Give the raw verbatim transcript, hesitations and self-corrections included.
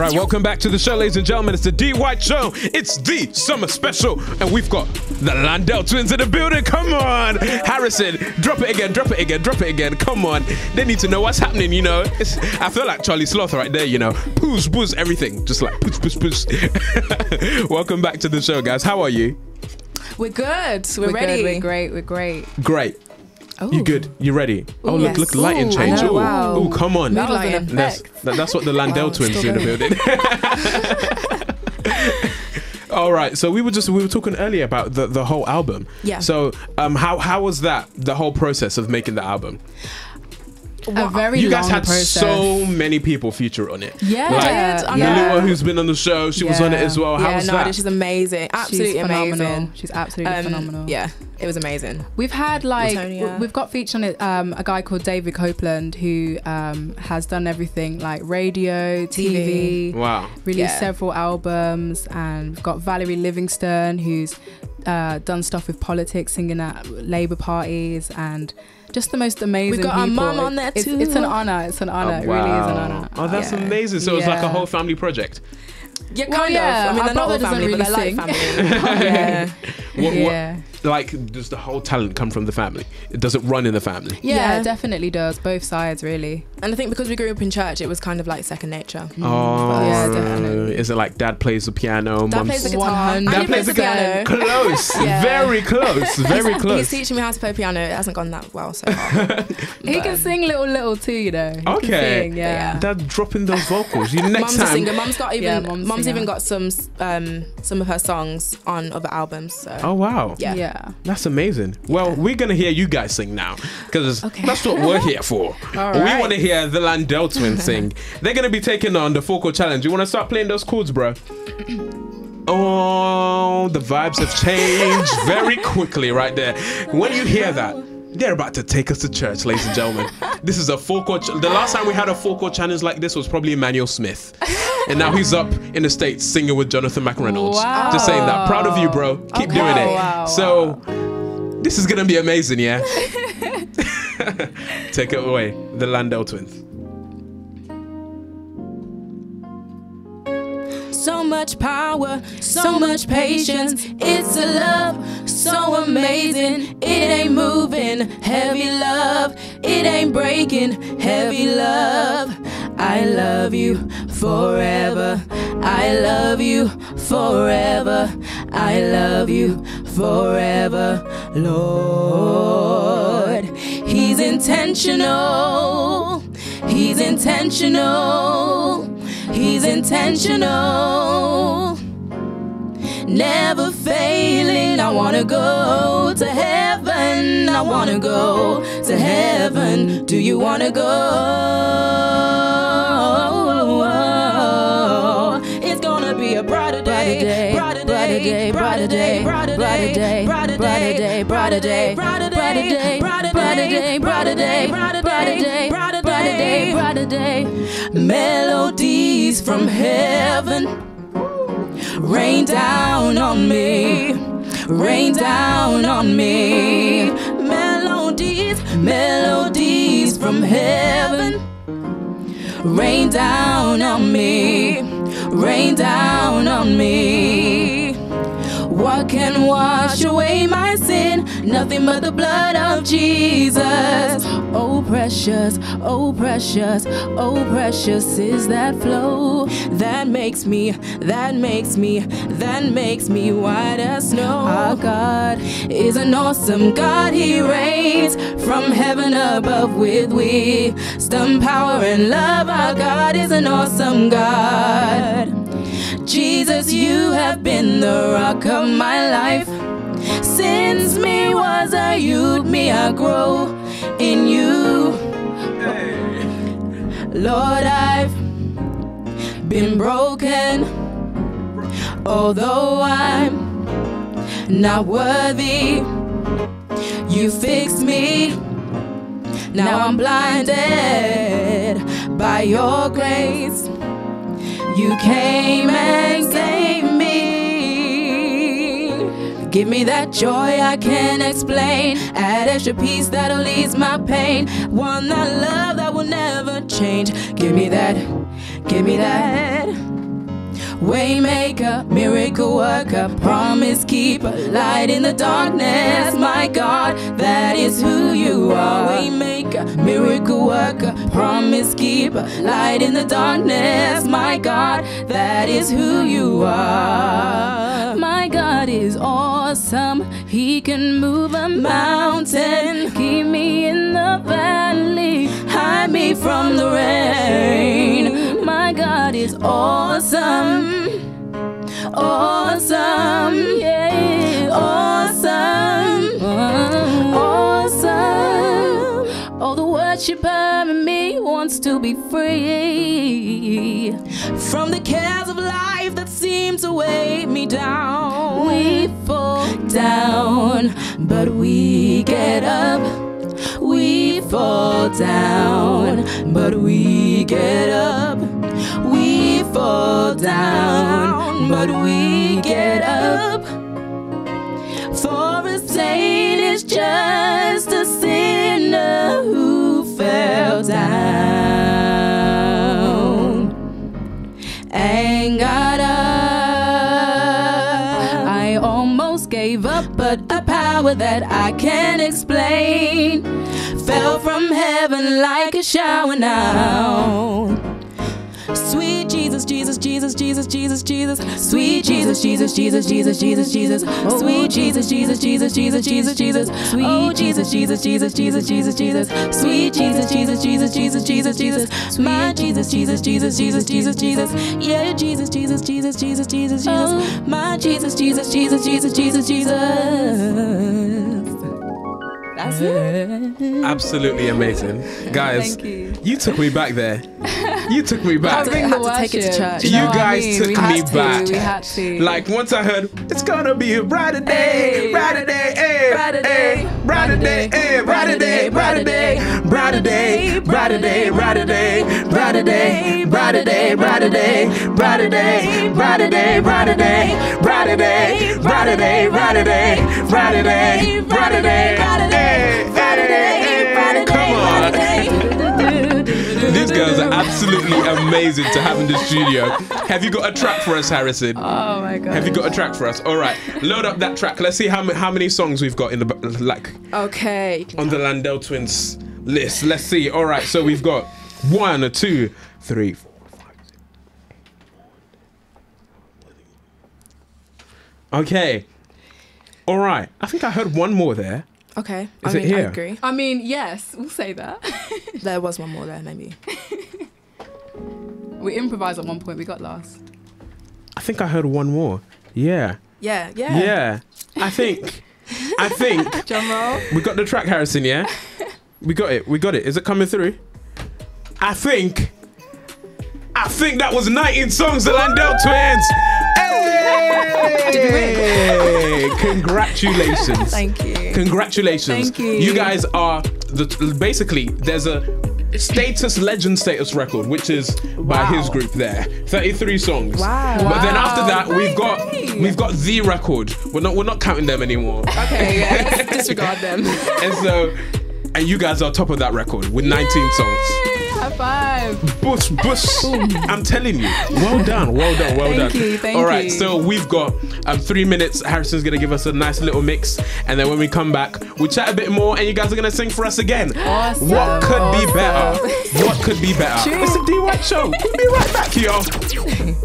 All right, welcome back to the show, ladies and gentlemen. It's the D-Whyte Show. It's the summer special, and we've got the Landell Twins in the building. Come on, Harrison, drop it again, drop it again, drop it again. Come on, they need to know what's happening. You know, it's, I feel like Charlie Sloth right there. You know, poos, poos, everything, just like poos, poos, poos. Welcome back to the show, guys. How are you? We're good. We're, we're ready. Good. We're great. We're great. Great. Ooh. You good? You ready? Ooh, oh, look, yes. look, lighting change. Oh, wow. Ooh, come on. That was an that's, that, that's what the Landell wow, Twins do in the building. All right, so we were just we were talking earlier about the, the whole album. Yeah. So um, how, how was that, the whole process of making the album? Well, a very you guys long had process. So many people feature on it. Yeah, like, yeah. Malua, who's been on the show, she yeah. was on it as well. How yeah, was no, that? She's amazing, absolutely she's amazing. Phenomenal. She's absolutely um, phenomenal. Yeah, it was amazing. We've had like Antonia. We've got featured on it um, a guy called David Copeland who um, has done everything like radio, T V. T V. Wow, released yeah. several albums, and we've got Valerie Livingstone who's uh, done stuff with politics, singing at Labour parties and. Just the most amazing people. We got people. Our mum on there too. It's, it's an honour. It's an honour. Oh, wow. It really is an honour. Oh, that's yeah. amazing. So yeah. it's like a whole family project. Yeah, kind well, yeah. of. I mean, they're not all family, really but they're sing. Like family. oh, yeah. What, yeah. What, like, does the whole talent come from the family? Does it run in the family? Yeah, yeah, it definitely does. Both sides, really. And I think because we grew up in church, it was kind of like second nature. Mm. Oh, yeah, definitely. Is it like dad plays the piano? Dad plays the guitar. Dad plays the piano. Close, yeah. very close, very close. He's teaching me how to play piano. It hasn't gone that well so far. He can sing little, little too, you know. He okay. Sing, yeah. Dad dropping those vocals. You next Mum's time. A singer. Mum's got even. Yeah, Mum's, Mum's even got some um, some of her songs on other albums. So. Oh wow. Yeah. Yeah. That's amazing. Well, yeah. we're gonna hear you guys sing now because okay. that's what we're here for. All right. We want to hear. Yeah, the Landell Twins sing. They're going to be taking on the four chord challenge. You want to start playing those chords, bro? Oh, the vibes have changed very quickly right there. When you hear that, they're about to take us to church, ladies and gentlemen. This is a four chord. The last time we had a four chord challenge like this was probably Emmanuel Smith. And now he's up in the States singing with Jonathan McReynolds. Wow. Just saying that. Proud of you, bro. Keep okay. doing it. Wow, so wow. this is going to be amazing, yeah? Take it away, the Landell Twins. So much power, so much patience. It's a love so amazing. It ain't moving, heavy love. It ain't breaking, heavy love. I love you forever. I love you forever. I love you forever, Lord. He's intentional, he's intentional, he's intentional. Never failing, I wanna go to heaven, I wanna go to heaven. Do you wanna go? It's gonna be a brighter day, brighter day, brighter day, brighter day, brighter day, brighter day, brighter day, brighter day. Brighter day, brighter day, brighter day, brighter day, brighter day. Melodies from heaven rain down on me, rain down on me. Melodies, melodies from heaven rain down on me, rain down on me. What can wash away my sin? Nothing but the blood of Jesus. Oh precious, oh precious, oh precious is that flow that makes me, that makes me, that makes me white as snow. Our God is an awesome God. He reigns from heaven above with wisdom, power and love. Our God is an awesome God. Jesus, you have been the rock of my life. Since me was a youth, me I grow in you. Hey. Lord, I've been broken. Although I'm not worthy, you fixed me. Now I'm blinded by your grace. You came and saved me. Give me that joy I can't explain. Add extra peace that'll ease my pain. One that love that will never change. change. Give me that, give me that. Waymaker, miracle worker, promise keeper, light in the darkness. My God, that is who you are. Waymaker, miracle worker, promise keeper, light in the darkness. My God, that is who you are. My God is awesome. He can move a mountain. Keep me in the valley. Hide me from the rain. My God is awesome, awesome, yeah, awesome, awesome. Oh, the worshiper in me wants to be free from the cares of life that seem to weigh me down. We fall down, but we get up. We fall down, but we get up. We fall down, but we get up. For a saint is just a sinner who fell down and got up. I almost gave up, but a power that I can't explain fell from heaven like a shower now. Sweet Jesus, Jesus, Jesus, Jesus, Jesus, Jesus. Sweet Jesus, Jesus, Jesus, Jesus, Jesus, Jesus. Sweet Jesus, Jesus, Jesus, Jesus, Jesus, Jesus. Oh Jesus, Jesus, Jesus, Jesus, Jesus, Jesus. Sweet Jesus, Jesus, Jesus, Jesus, Jesus, Jesus. My Jesus, Jesus, Jesus, Jesus, Jesus, Jesus. Yeah, Jesus, Jesus, Jesus, Jesus, Jesus, Jesus. My Jesus, Jesus, Jesus, Jesus, Jesus, Jesus. That's it. Absolutely amazing, guys. Thank you. You took me back there. You took me back. I had to take it to church. You guys took me back. We had to. Like once I heard, it's gonna be a brighter day, brighter day, eh, brighter day, brighter day, eh, brighter day, brighter day, brighter day, brighter day, brighter day, brighter day, brighter day, brighter day, brighter day, brighter day, brighter day, brighter day, brighter day, brighter day, brighter day, brighter day, brighter day. Come on. These girls are absolutely amazing to have in the studio. Have you got a track for us, Harrison? Oh my God. Have you got a track for us? All right, load up that track. Let's see how many how many songs we've got in the like. Okay. On the Landell Twins list. Let's see. All right, so we've got one, two, three, four, five, six, seven. Okay. All right. I think I heard one more there. Okay. Is I mean, it here? I agree. I mean, yes, we'll say that. There was one more there, maybe. We improvised at one point, we got lost. I think I heard one more. Yeah. Yeah, yeah. Yeah. I think, I think. Drum roll. We got the track, Harrison, yeah? We got it, we got it. Is it coming through? I think, I think that was nineteen songs, the Landell Twins. Hey! Did we win? Congratulations. Thank you. Congratulations. Thank you. You guys are the, basically there's a status legend status record, which is by wow. his group there. thirty-three songs. Wow. But wow. then after that we've got we've got the record. We're not we're not counting them anymore. Okay, yeah, let's disregard them. And so and you guys are top of that record with nineteen Yay! Songs. High five. Bush, bush. I'm telling you. Well done, well done, well thank done. You, thank All right, you. So we've got um, three minutes. Harrison's going to give us a nice little mix. And then when we come back, we'll chat a bit more and you guys are going to sing for us again. Awesome. What could awesome. be better? What could be better? True. It's a D-Whyte Show. We'll be right back, y'all.